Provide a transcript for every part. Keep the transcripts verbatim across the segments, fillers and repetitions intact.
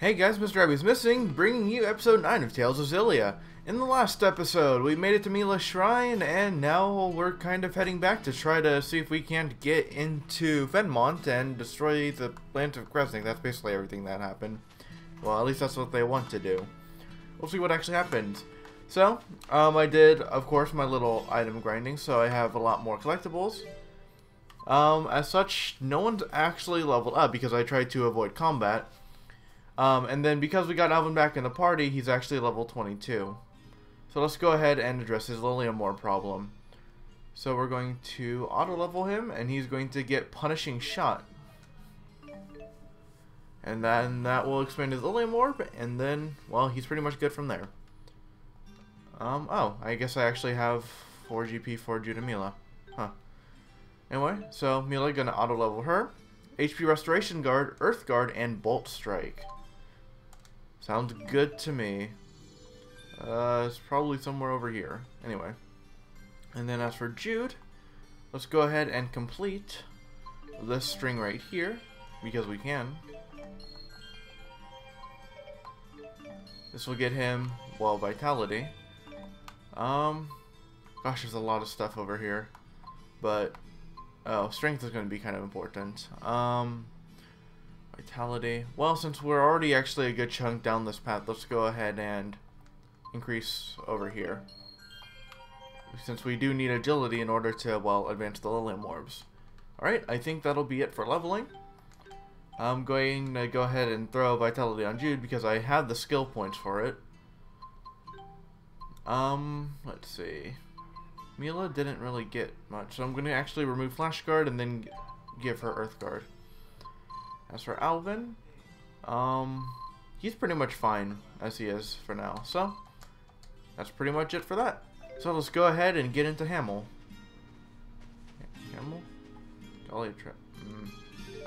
Hey guys, Mister Abby's Missing, bringing you episode nine of Tales of Xillia. In the last episode, we made it to Mila Shrine, and now we're kind of heading back to try to see if we can't get into Fenmont and destroy the Plant of Kresnik. That's basically everything that happened. Well, at least that's what they want to do. We'll see what actually happens. So, um, I did, of course, my little item grinding, so I have a lot more collectibles. Um, as such, no one's actually leveled up because I tried to avoid combat. Um, and then because we got Alvin back in the party, he's actually level twenty-two. So let's go ahead and address his Lilium Orb problem. So we're going to auto-level him, and he's going to get Punishing Shot. And then that will expand his Lilium Orb, and then, well, he's pretty much good from there. Um, oh, I guess I actually have four G P for Judah Mila. Huh. Anyway, so Mila gonna auto-level her. H P Restoration Guard, Earth Guard, and Bolt Strike. Sounds good to me. Uh, it's probably somewhere over here. Anyway. And then as for Jude, let's go ahead and complete this string right here, because we can. This will get him, well, Vitality. Um, gosh, there's a lot of stuff over here. But, oh, Strength is going to be kind of important. Um... Vitality. Well, since we're already actually a good chunk down this path, let's go ahead and increase over here, since we do need agility in order to, well, advance the Lilium Orbs. Alright, I think that'll be it for leveling. I'm going to go ahead and throw Vitality on Jude because I have the skill points for it. Um, let's see. Mila didn't really get much, so I'm going to actually remove Flash Guard and then give her Earth Guard. As for Alvin, um, he's pretty much fine as he is for now. So, that's pretty much it for that. So let's go ahead and get into Hamil. Hamil? Gallia Trail. Mm.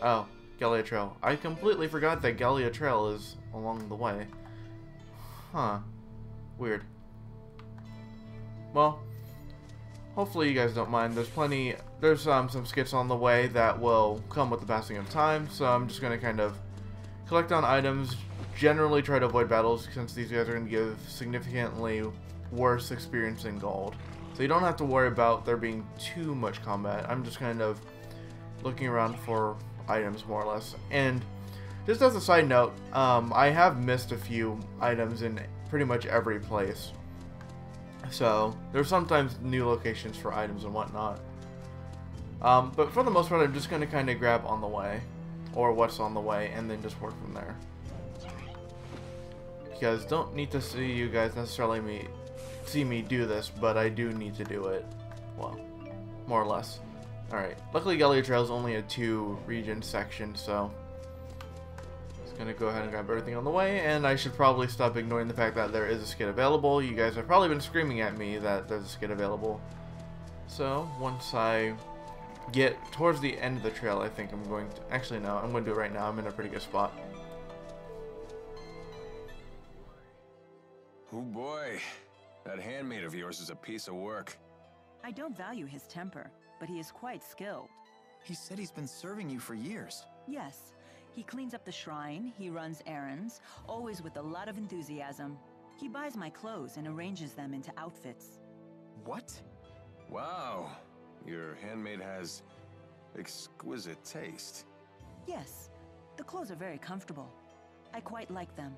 Oh, Gallia Trail. I completely forgot that Gallia Trail is along the way. Huh. Weird. Well, hopefully you guys don't mind. There's plenty, there's um, some skits on the way that will come with the passing of time, so I'm just going to kind of collect on items, generally try to avoid battles since these guys are going to give significantly worse experience than gold. So you don't have to worry about there being too much combat. I'm just kind of looking around for items more or less. And just as a side note, um, I have missed a few items in pretty much every place. So, there's sometimes new locations for items and whatnot. Um, but for the most part, I'm just going to kind of grab on the way, or what's on the way, and then just work from there. Because don't need to see you guys necessarily me see me do this, but I do need to do it. Well, more or less. Alright, luckily Gallia Trail is only a two region section, so gonna go ahead and grab everything on the way, and I should probably stop ignoring the fact that there is a skit available. You guys have probably been screaming at me that there's a skit available. So once I get towards the end of the trail, I think I'm going to actually no, I'm gonna do it right now. I'm in a pretty good spot. Oh boy, that handmaid of yours is a piece of work. I don't value his temper, but he is quite skilled. He said he's been serving you for years. Yes. He cleans up the shrine, he runs errands, always with a lot of enthusiasm. He buys my clothes and arranges them into outfits. What? Wow, your handmaid has exquisite taste. Yes, the clothes are very comfortable. I quite like them.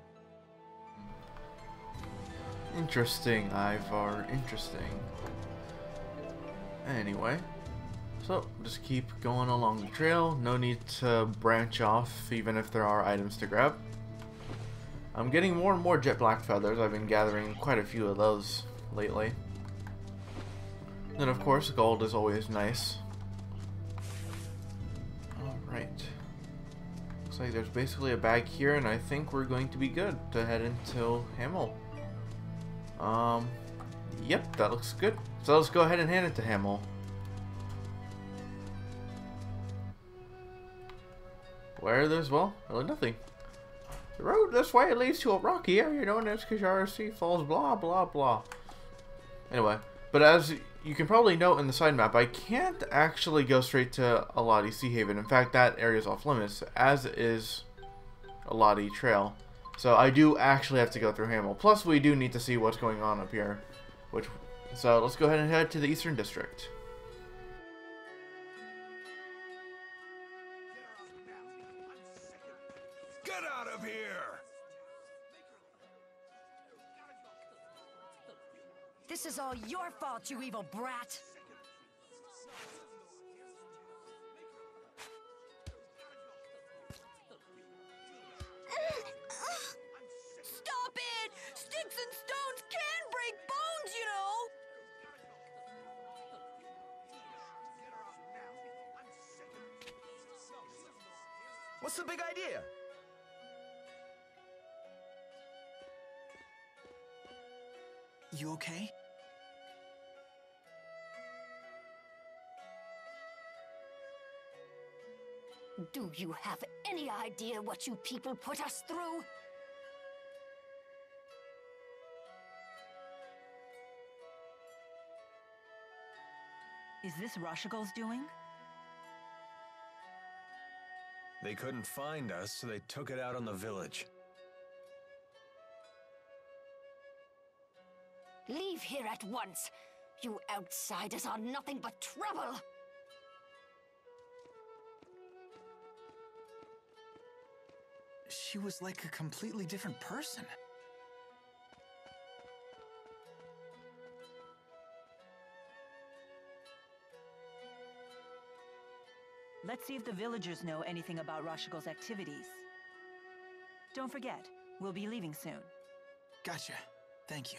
Interesting, Ivar, interesting. Anyway. So, just keep going along the trail. No need to branch off, even if there are items to grab. I'm getting more and more jet black feathers. I've been gathering quite a few of those lately. And of course, gold is always nice. Alright. Looks like there's basically a bag here, and I think we're going to be good to head into Hamil. Um, yep, that looks good. So let's go ahead and hand it to Hamil. Where there's, well, really nothing. The road this way leads to a rocky area known as Kajarasi Falls, blah, blah, blah. Anyway, but as you can probably note in the side map, I can't actually go straight to Aladhi Seahaven. In fact, that area is off limits, as is Alati Trail. So I do actually have to go through Hamil. Plus, we do need to see what's going on up here. Which, so let's go ahead and head to the Eastern District. Get out of here! This is all your fault, you evil brat! What's the big idea? You okay? Do you have any idea what you people put us through? Is this Rashugal's doing? They couldn't find us, so they took it out on the village. Leave here at once! You outsiders are nothing but trouble! She was like a completely different person. Let's see if the villagers know anything about Rashugal's activities. Don't forget, we'll be leaving soon. Gotcha. Thank you.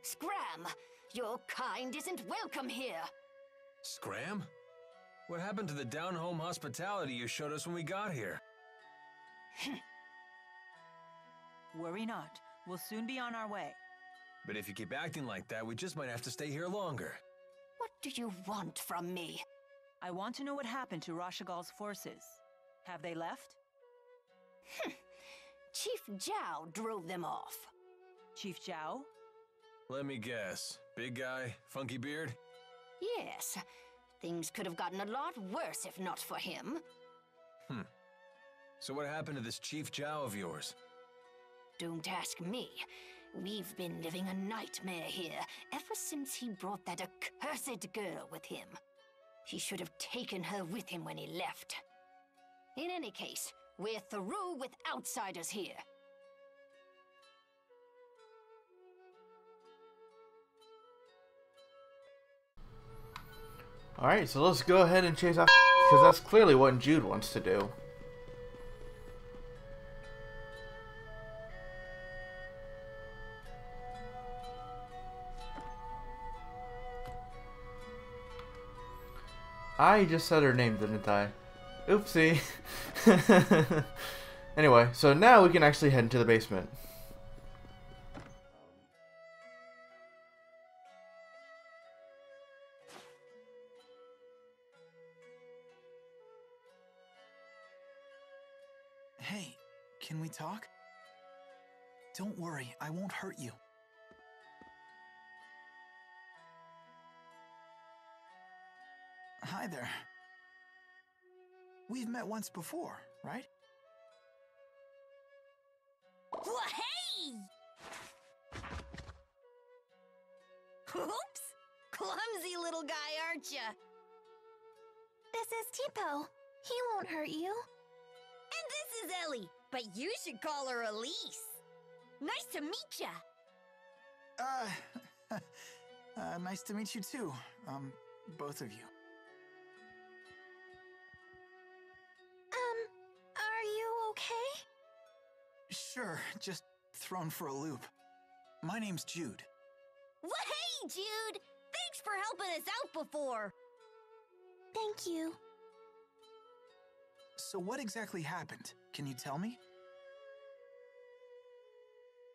Scram! Your kind isn't welcome here! Scram? What happened to the down-home hospitality you showed us when we got here? Worry not. We'll soon be on our way. But if you keep acting like that, we just might have to stay here longer. What do you want from me? I want to know what happened to Rashugal's forces. Have they left? Chief Zhao drove them off. Chief Zhao? Let me guess. Big guy, funky beard? Yes. Things could have gotten a lot worse if not for him. Hmm. So what happened to this Chief Zhao of yours? Don't ask me. We've been living a nightmare here ever since he brought that accursed girl with him. He should have taken her with him when he left. In any case, we're through with outsiders here. Alright, so let's go ahead and chase after, because that's clearly what Jude wants to do. I just said her name, didn't I? Oopsie. Anyway, so now we can actually head into the basement. Can we talk? Don't worry, I won't hurt you. Hi there. We've met once before, right? Wha-hey! Oops! Clumsy little guy, aren't ya? This is Teepo. He won't hurt you. And this is Ellie. But you should call her Elize. Nice to meet ya. Uh, uh, nice to meet you too, um, both of you. Um, are you okay? Sure, just thrown for a loop. My name's Jude. Well, hey, Jude! Thanks for helping us out before. Thank you. So what exactly happened? Can you tell me?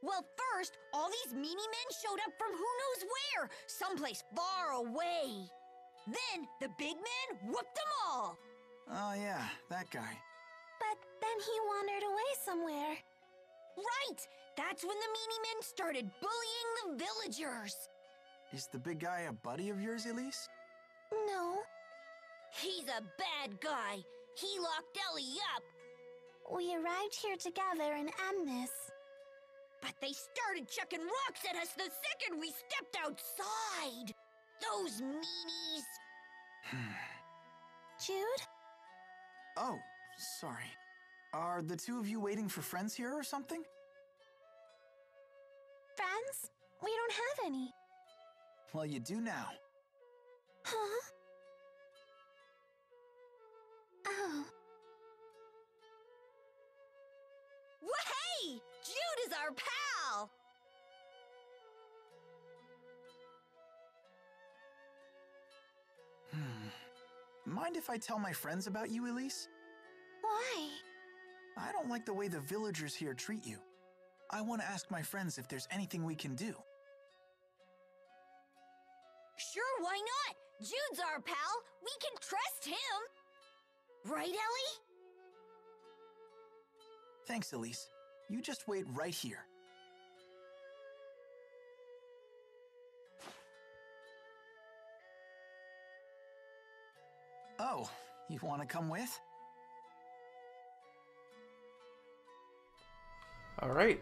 Well, first, all these meanie men showed up from who knows where, someplace far away. Then the big man whooped them all. Oh yeah, that guy. But then he wandered away somewhere. Right! That's when the meanie men started bullying the villagers. Is the big guy a buddy of yours, Elize? No. He's a bad guy. He locked Ellie up. We arrived here together in Amnes. But they started chucking rocks at us the second we stepped outside. Those meanies. Jude? Oh, sorry. Are the two of you waiting for friends here or something? Friends? We don't have any. Well, you do now. Huh? Oh. Wahey! Jude is our pal! Hmm. Mind if I tell my friends about you, Elize? Why? I don't like the way the villagers here treat you. I want to ask my friends if there's anything we can do. Sure, why not? Jude's our pal. We can trust him. Right, Ellie? Thanks, Elize. You just wait right here. Oh, you want to come with? Alright,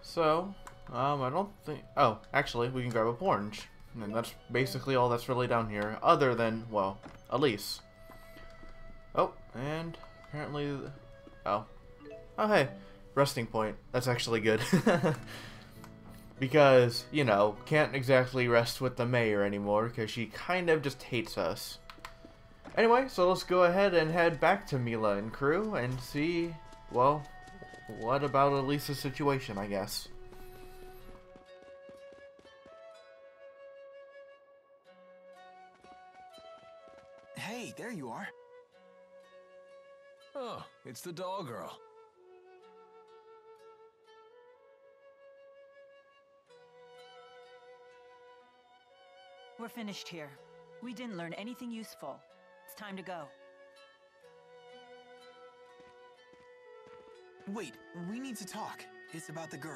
so, um, I don't think, oh, actually, we can grab a orange, and that's basically all that's really down here, other than, well, Elize. Oh, and apparently, oh, oh hey, resting point, that's actually good, because, you know, can't exactly rest with the mayor anymore, because she kind of just hates us. Anyway, so let's go ahead and head back to Mila and crew, and see, well... what about Elise's situation, I guess? Hey, there you are. Oh, it's the doll girl. We're finished here. We didn't learn anything useful. It's time to go. Wait, we need to talk. It's about the girl.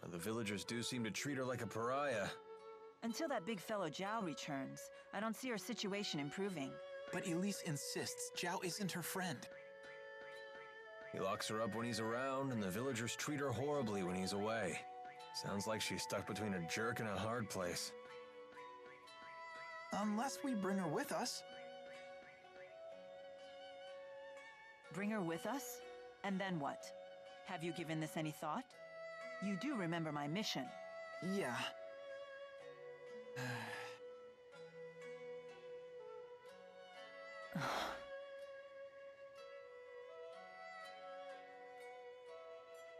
Now, the villagers do seem to treat her like a pariah. Until that big fellow Zhao returns, I don't see her situation improving. But Elize insists Zhao isn't her friend. He locks her up when he's around, and the villagers treat her horribly when he's away. Sounds like she's stuck between a jerk and a hard place. Unless we bring her with us. Bring her with us? And then what? Have you given this any thought? You do remember my mission. Yeah.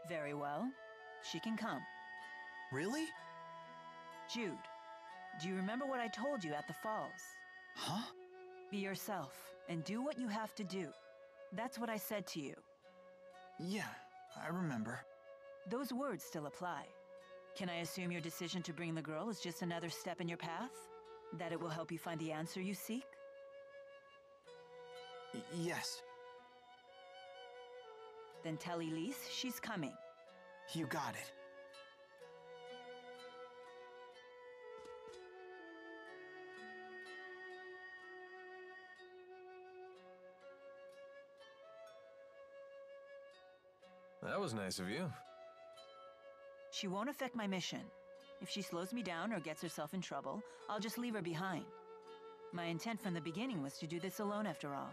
Very well. She can come. Really? Jude, do you remember what I told you at the falls? Huh? Be yourself and do what you have to do. That's what I said to you. Yeah, I remember. Those words still apply. Can I assume your decision to bring the girl is just another step in your path? That it will help you find the answer you seek? Y- yes. Then tell Elize she's coming. You got it. That was nice of you. She won't affect my mission. If she slows me down or gets herself in trouble, I'll just leave her behind. My intent from the beginning was to do this alone after all.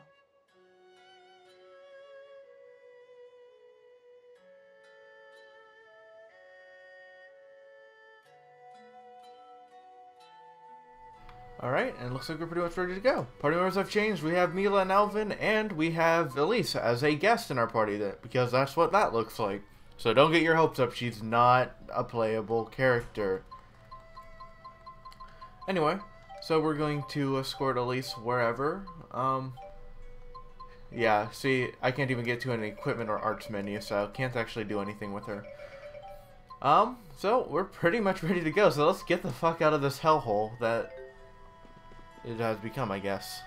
Alright, and it looks like we're pretty much ready to go. Party members have changed. We have Mila and Alvin, and we have Elize as a guest in our party, that, because that's what that looks like. So don't get your hopes up. She's not a playable character. Anyway, so we're going to escort Elize wherever. Um, yeah, see, I can't even get to an equipment or arts menu, so I can't actually do anything with her. Um, so we're pretty much ready to go, so let's get the fuck out of this hellhole that it has become, I guess.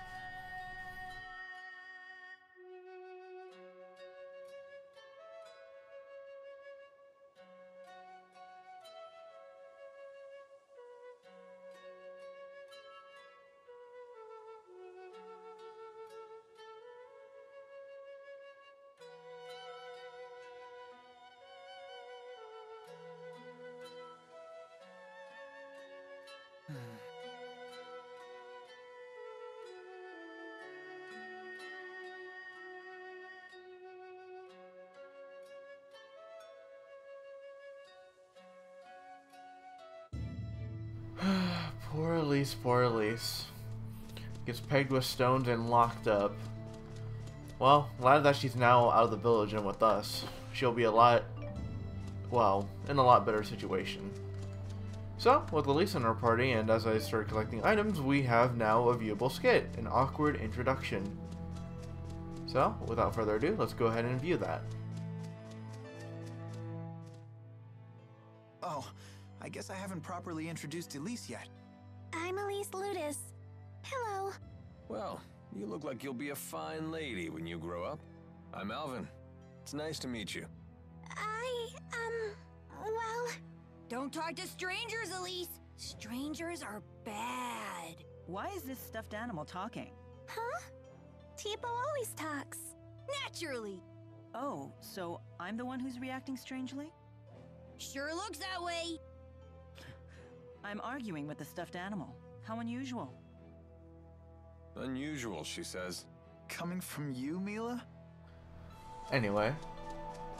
Poor Elize, poor Elize. Gets pegged with stones and locked up. Well, glad that she's now out of the village and with us. She'll be a lot, well, in a lot better situation. So, with Elize in our party, and as I start collecting items, we have now a viewable skit, an awkward introduction. So, without further ado, let's go ahead and view that. Oh, I guess I haven't properly introduced Elize yet. I'm Elize Lutus. Hello. Well, you look like you'll be a fine lady when you grow up. I'm Alvin. It's nice to meet you. I, um, well... Don't talk to strangers, Elize. Strangers are bad. Why is this stuffed animal talking? Huh? Teepo always talks. Naturally. Oh, so I'm the one who's reacting strangely? Sure looks that way. I'm arguing with the stuffed animal. How unusual. Unusual, she says. Coming from you, Mila? Anyway.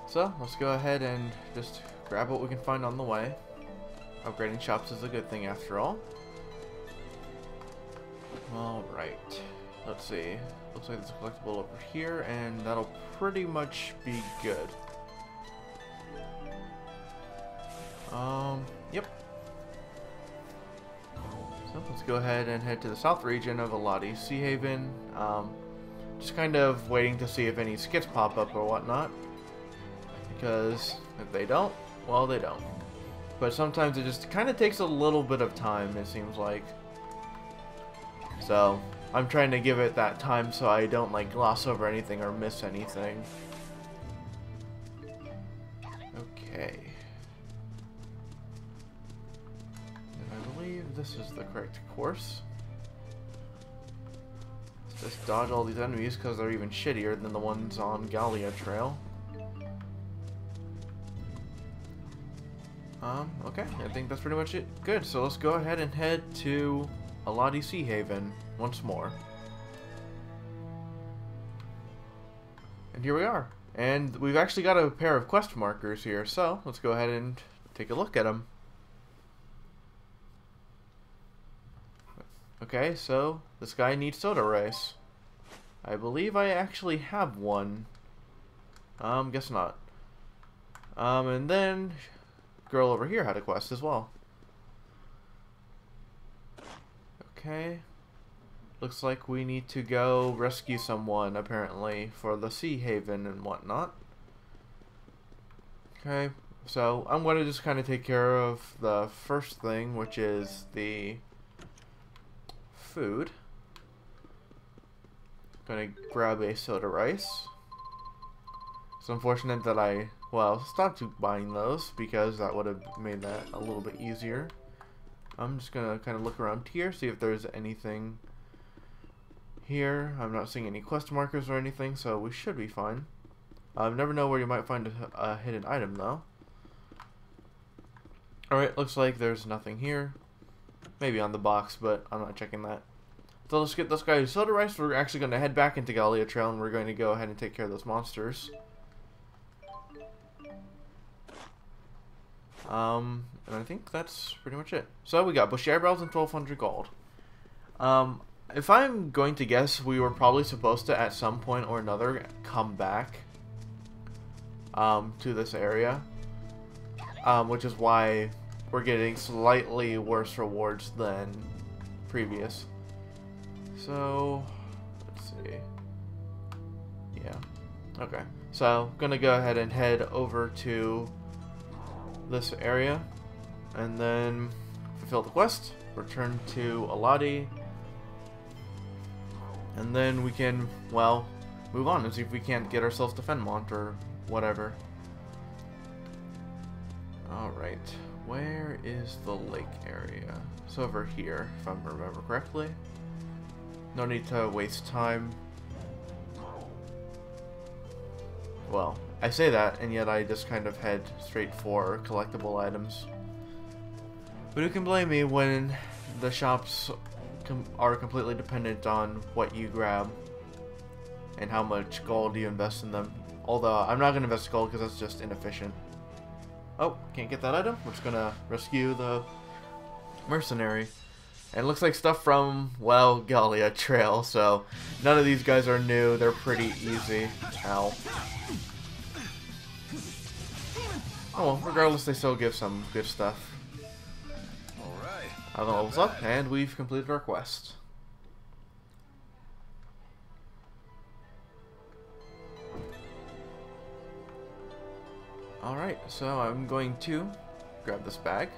So, let's go ahead and just grab what we can find on the way. Upgrading shops is a good thing after all. Alright. Let's see. Looks like there's a collectible over here, and that'll pretty much be good. Um, yep. So let's go ahead and head to the south region of Aladhi Seahaven. Um, just kind of waiting to see if any skits pop up or whatnot. Because if they don't, well, they don't. But sometimes it just kind of takes a little bit of time, it seems like. So I'm trying to give it that time so I don't like gloss over anything or miss anything. Okay. This is the correct course. Let's just dodge all these enemies because they're even shittier than the ones on Gallia Trail. Um, okay, I think that's pretty much it. Good, so let's go ahead and head to Aladhi Seahaven once more. And here we are. And we've actually got a pair of quest markers here, so let's go ahead and take a look at them. Okay, so this guy needs soda rice. I believe I actually have one. Um, guess not. Um, and then girl over here had a quest as well. Okay. Looks like we need to go rescue someone, apparently, for the Seahaven and whatnot. Okay, so I'm going to just kind of take care of the first thing, which is the... food. Gonna grab a soda rice. It's unfortunate that I, well, stopped buying those because that would have made that a little bit easier. I'm just gonna kind of look around here, see if there's anything here. I'm not seeing any quest markers or anything, so we should be fine. I um, never know where you might find a, a hidden item though. Alright, looks like there's nothing here. Maybe on the box, but I'm not checking that. So let's get this guy who's soda rice. We're actually going to head back into Gallia Trail, and we're going to go ahead and take care of those monsters. Um, and I think that's pretty much it. So we got bushy eyebrows and twelve hundred gold. Um, if I'm going to guess, we were probably supposed to, at some point or another, come back um, to this area. Um, which is why... we're getting slightly worse rewards than previous. So, let's see. Yeah. Okay. So, I'm going to go ahead and head over to this area. And then fulfill the quest. Return to Alati. And then we can, well, move on and see if we can't get ourselves to Fenmont or whatever. Alright. Where is the lake area? It's over here, if I remember correctly. No need to waste time. Well, I say that, and yet I just kind of head straight for collectible items. But who can blame me when the shops com are completely dependent on what you grab and how much gold you invest in them? Although, I'm not going to invest gold because that's just inefficient. Oh, can't get that item. We're just going to rescue the mercenary. And it looks like stuff from, well, Gallia Trail, so none of these guys are new. They're pretty easy. Ow. Oh, well, regardless, they still give some good stuff. Alright. I don't know what's up, and we've completed our quest. Alright, so I'm going to grab this bag.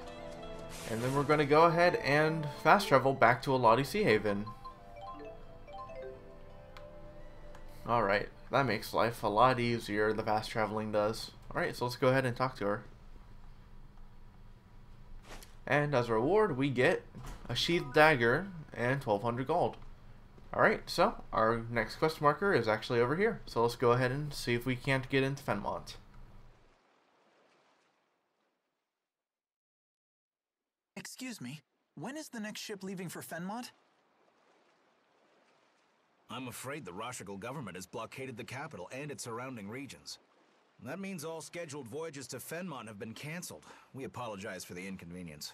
And then we're going to go ahead and fast travel back to Aladhi Seahaven. Alright, that makes life a lot easier, the fast traveling does. Alright, so let's go ahead and talk to her. And as a reward, we get a sheathed dagger and twelve hundred gold. Alright, so our next quest marker is actually over here. So let's go ahead and see if we can't get into Fenmont. Excuse me, when is the next ship leaving for Fenmont? I'm afraid the Rashugal government has blockaded the capital and its surrounding regions. That means all scheduled voyages to Fenmont have been cancelled. We apologize for the inconvenience.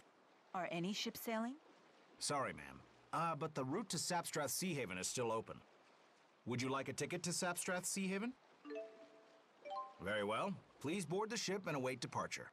Are any ships sailing? Sorry, ma'am. Uh, but the route to Sapstrath Seahaven is still open. Would you like a ticket to Sapstrath Seahaven? Very well. Please board the ship and await departure.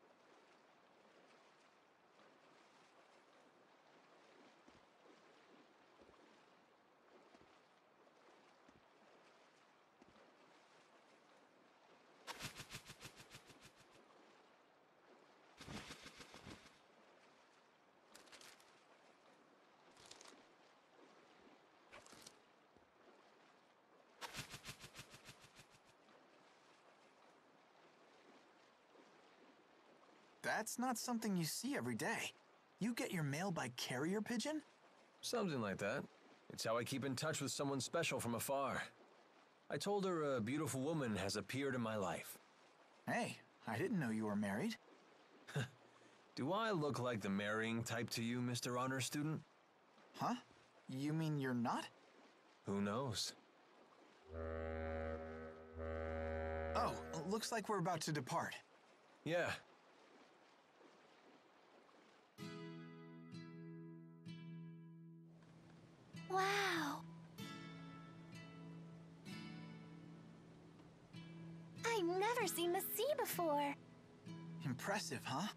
That's not something you see every day. You get your mail by carrier pigeon? Something like that. It's how I keep in touch with someone special from afar. I told her a beautiful woman has appeared in my life. Hey, I didn't know you were married. Do I look like the marrying type to you, Mister Honor Student? Huh? You mean you're not? Who knows? Oh, looks like we're about to depart. Yeah. Wow! I've never seen the sea before! Impressive, huh?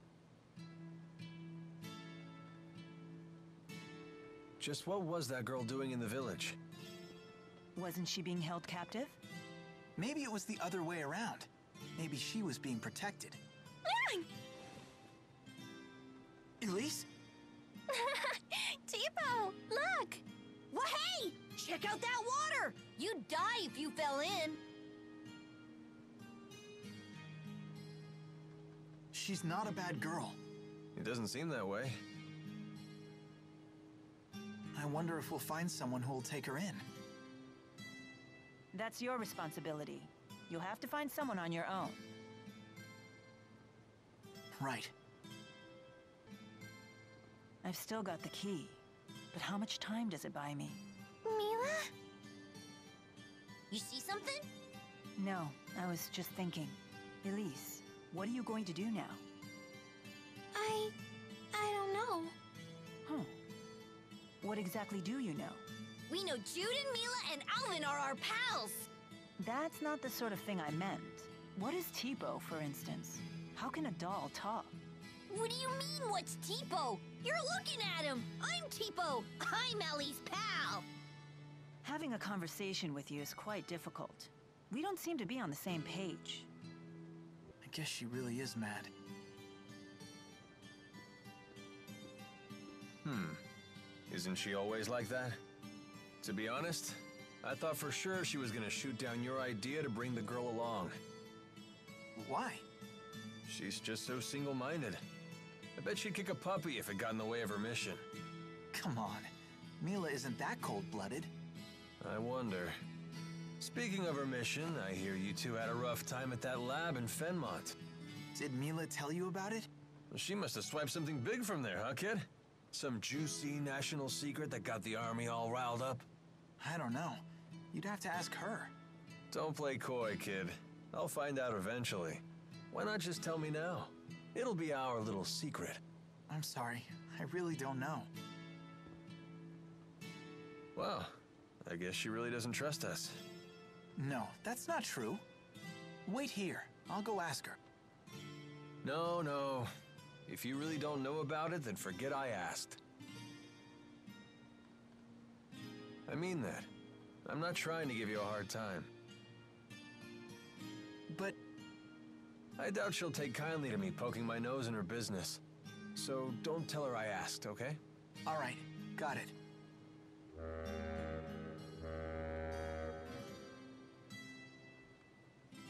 Just what was that girl doing in the village? Wasn't she being held captive? Maybe it was the other way around. Maybe she was being protected. Elize? Teepo, look! Well, hey! Check out that water! You'd die if you fell in. She's not a bad girl. It doesn't seem that way. I wonder if we'll find someone who'll take her in. That's your responsibility. You'll have to find someone on your own. Right. I've still got the key. But how much time does it buy me? Mila? You see something? No, I was just thinking. Elize, what are you going to do now? I... I don't know. Huh. What exactly do you know? We know Jude and Mila and Alvin are our pals! That's not the sort of thing I meant. What is Teepo, for instance? How can a doll talk? What do you mean, what's Teepo? You're looking at him! I'm Teepo! I'm Ellie's pal! Having a conversation with you is quite difficult. We don't seem to be on the same page. I guess she really is mad. Hmm. Isn't she always like that? To be honest, I thought for sure she was gonna shoot down your idea to bring the girl along. Why? She's just so single-minded. I bet she'd kick a puppy if it got in the way of her mission. Come on. Mila isn't that cold-blooded. I wonder. Speaking of her mission, I hear you two had a rough time at that lab in Fenmont. Did Mila tell you about it? Well, she must have swiped something big from there, huh, kid? Some juicy national secret that got the army all riled up? I don't know. You'd have to ask her. Don't play coy, kid. I'll find out eventually. Why not just tell me now? It'll be our little secret. I'm sorry. I really don't know. Well, I guess she really doesn't trust us. No, that's not true. Wait here. I'll go ask her. No, no. If you really don't know about it, then forget I asked. I mean that. I'm not trying to give you a hard time. But... I doubt she'll take kindly to me poking my nose in her business. So don't tell her I asked, okay? All right. Got it.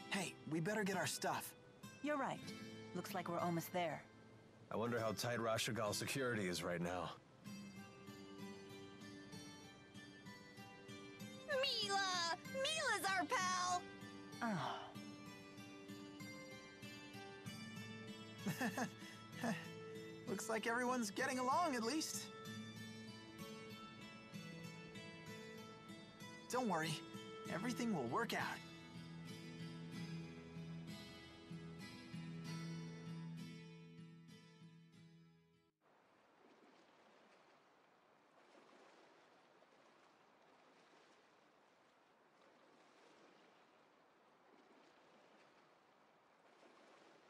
Hey, we better get our stuff. You're right. Looks like we're almost there. I wonder how tight Rashugal's security is right now. Mila! Mila's our pal! Oh. Looks like everyone's getting along, at least. Don't worry. Everything will work out.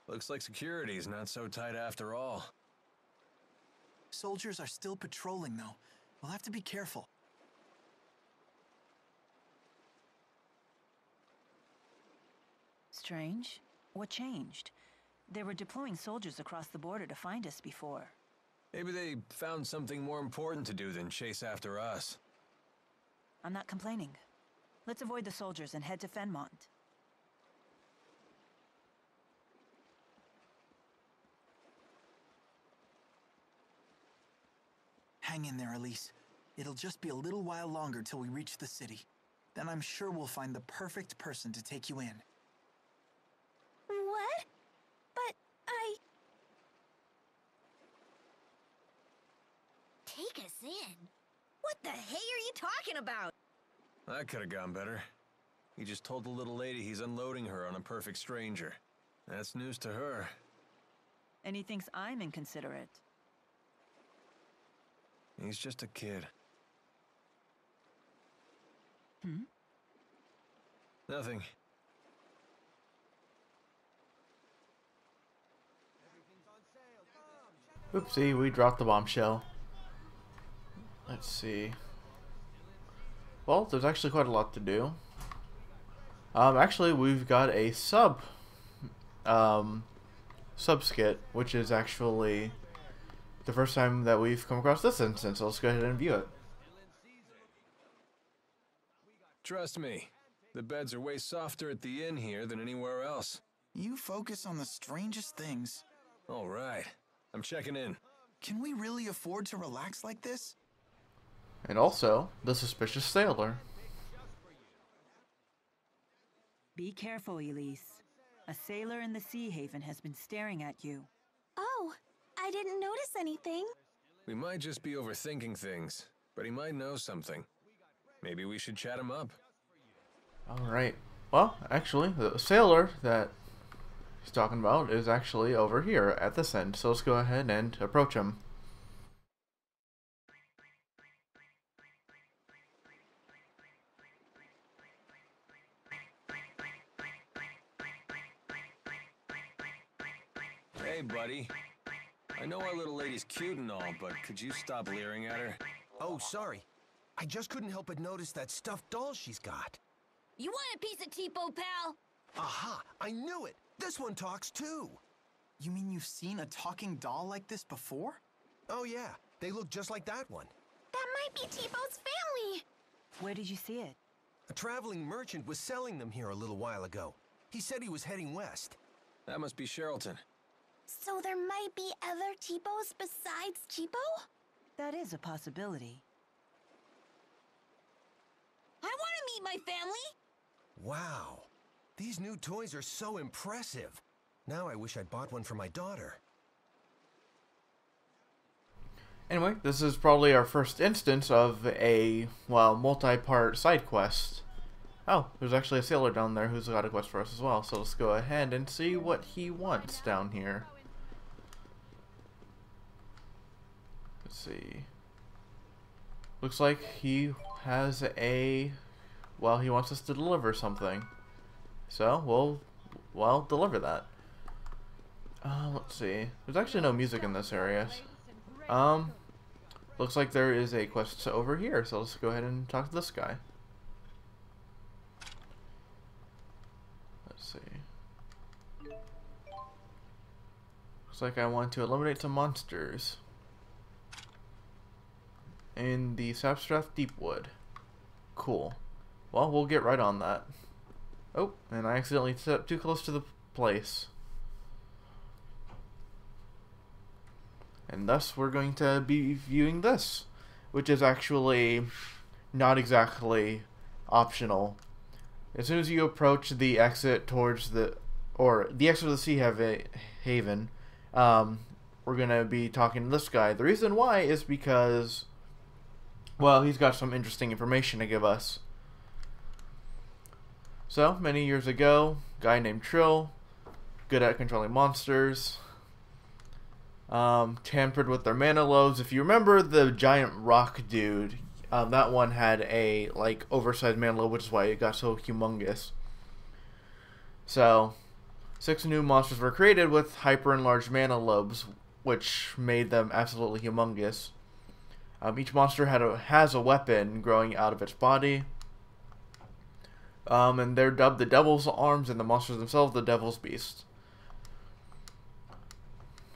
Looks like security's not so tight after all. Soldiers are still patrolling, though. We'll have to be careful. Strange. What changed? They were deploying soldiers across the border to find us before. Maybe they found something more important to do than chase after us. I'm not complaining. Let's avoid the soldiers and head to Fenmont. Hang in there, Elize. It'll just be a little while longer till we reach the city. Then I'm sure we'll find the perfect person to take you in. What? But I... Take us in? What the hey are you talking about? That could have gone better. He just told the little lady he's unloading her on a perfect stranger. That's news to her. And he thinks I'm inconsiderate. He's just a kid. Hmm? Nothing. Oopsie, we dropped the bombshell. Let's see. Well, there's actually quite a lot to do. Um, actually, we've got a sub... Um... Sub skit, which is actually... the first time that we've come across this instance, so let's go ahead and view it. Trust me, the beds are way softer at the inn here than anywhere else. You focus on the strangest things. All right, I'm checking in. Can we really afford to relax like this? And also, the suspicious sailor. Be careful, Elize. A sailor in the Seahaven has been staring at you. Oh! I didn't notice anything. We might just be overthinking things, but he might know something. Maybe we should chat him up. Alright. Well, actually, the sailor that he's talking about is actually over here at this end, so let's go ahead and approach him. Hey, buddy. I know our little lady's cute and all, but could you stop leering at her? Oh, sorry. I just couldn't help but notice that stuffed doll she's got. You want a piece of Teepo, pal? Aha! I knew it! This one talks, too! You mean you've seen a talking doll like this before? Oh, yeah. They look just like that one. That might be Teepo's family! Where did you see it? A traveling merchant was selling them here a little while ago. He said he was heading west. That must be Sherrilton. So there might be other Teepos besides Teepo? That is a possibility. I want to meet my family! Wow. These new toys are so impressive. Now I wish I'd bought one for my daughter. Anyway, this is probably our first instance of a, well, multi-part side quest. Oh, there's actually a sailor down there who's got a quest for us as well, so let's go ahead and see what he wants down here. Let's see. Looks like he has a, well, he wants us to deliver something. So, we'll, well, deliver that. Uh, let's see. There's actually no music in this area. Um, looks like there is a quest over here, so let's go ahead and talk to this guy. Let's see. Looks like I want to eliminate some monsters in the Sapstrath Deepwood. Cool. Well, we'll get right on that. Oh, and I accidentally stepped too close to the place. And thus we're going to be viewing this, which is actually not exactly optional. As soon as you approach the exit towards the, or the exit of the Sea Haven, um, we're going to be talking to this guy. The reason why is because, well, he's got some interesting information to give us. So, many years ago, guy named Trill, good at controlling monsters, Um, tampered with their mana loaves. If you remember the giant rock dude, um, that one had a like oversized mana loaf, which is why it got so humongous. So, six new monsters were created with hyper enlarged mana loaves, which made them absolutely humongous. Um, each monster had a, has a weapon growing out of its body, um, and they're dubbed the Devil's Arms, and the monsters themselves the Devil's Beasts.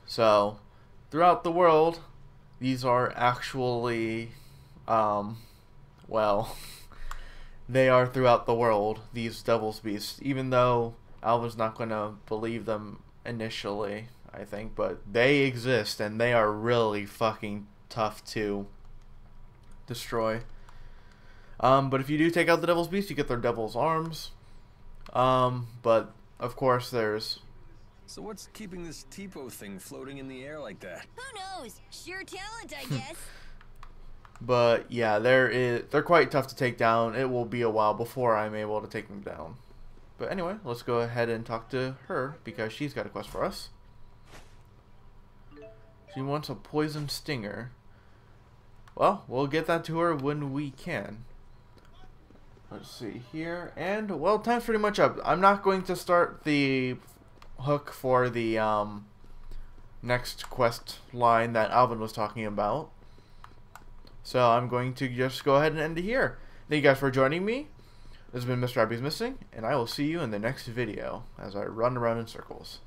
So, throughout the world, these are actually, um, well, they are throughout the world, these Devil's Beasts, even though Alvin's not going to believe them initially, I think, but they exist, and they are really fucking tough to destroy. Um, but if you do take out the Devil's Beasts, you get their Devil's Arms, um, but, of course, there's... So what's keeping this Teepo thing floating in the air like that? Who knows? Sheer talent, I guess. But yeah, there is, they're quite tough to take down. It will be a while before I'm able to take them down. But anyway, let's go ahead and talk to her because she's got a quest for us. She wants a poison stinger. Well, we'll get that to her when we can. Let's see here. And, well, time's pretty much up. I'm not going to start the... hook for the um, next quest line that Alvin was talking about. So I'm going to just go ahead and end it here. Thank you guys for joining me. This has been Mrhappyismissing, and I will see you in the next video as I run around in circles.